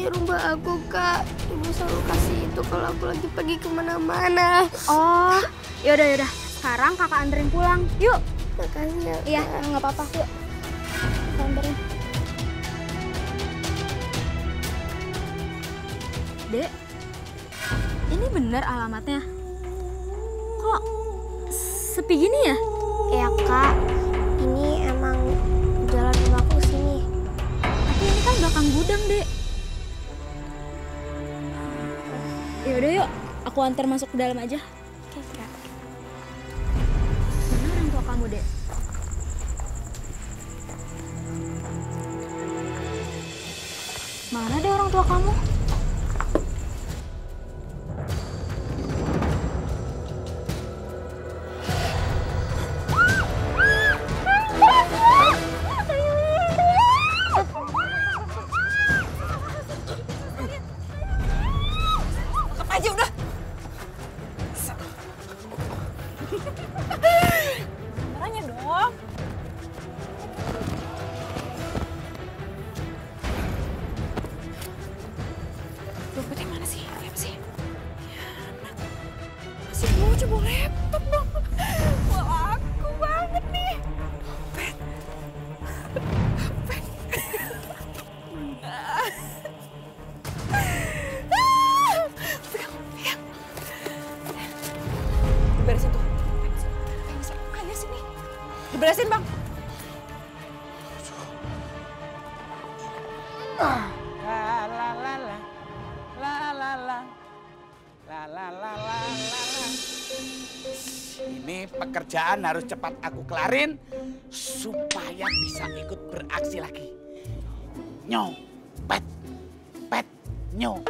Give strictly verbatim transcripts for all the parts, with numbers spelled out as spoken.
dari rumah aku, Kak. Ibu selalu kasih itu kalau aku lagi pergi kemana-mana. Oh, yaudah, yaudah. Sekarang kakak anterin pulang. Yuk. Makasih ya, Kak. Iya, nggak apa-apa. Yuk. Kakak anterin. Dek, ini bener alamatnya? Kok sepi gini ya? Iya, Kak. Ini emang jalan rumahku sini. Tapi ini kan belakang gudang, Dek. Yaudah yuk, aku antar masuk ke dalam aja. Oke, Kak. Mana orang tua kamu, Dek? Mana deh orang tua kamu? Beresin, Bang. Ini pekerjaan harus cepat aku kelarin supaya bisa ikut beraksi lagi. Nyo, pet, pet, nyo.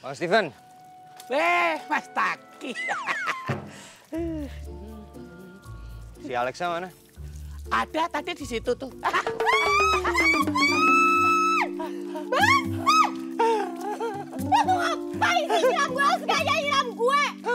Mas Steven. Eh, Mas Taki. Si Alexa mana? Ada tadi di situ tuh. Lu ngapain sih nyiram gue? Lu sengaja nyiram gue? Lu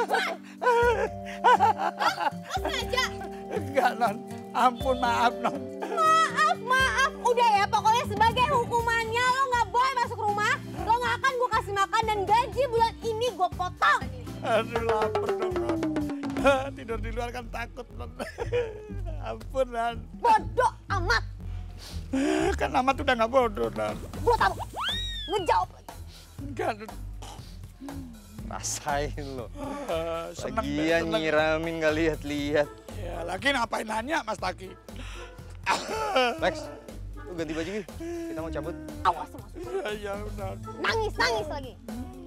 sengaja? Enggak, Non. Ampun, maaf, Non. Maaf, maaf. Udah ya, pokoknya sebagai hukumannya lo nggak boleh masuk rumah. Lo nggak akan gue kasih makan dan gaji bulan ini gue potong. Aduh, lapar dong, Non. Tidur di luar kan takut, Non. Ampun, Non. Bodoh amat. Kan amat udah nggak bodoh, Non. Gue tahu. Ngejawab lagi. Enggak, Non. Rasain lo. Uh, Lagian nyiramin nggak lihat-lihat. Ya, lagi ngapain nanya, Mas Taki? Lex, lu ganti baju, kita mau cabut. Awas, Mas. Iya, iya, udah. Nangis, nangis lagi.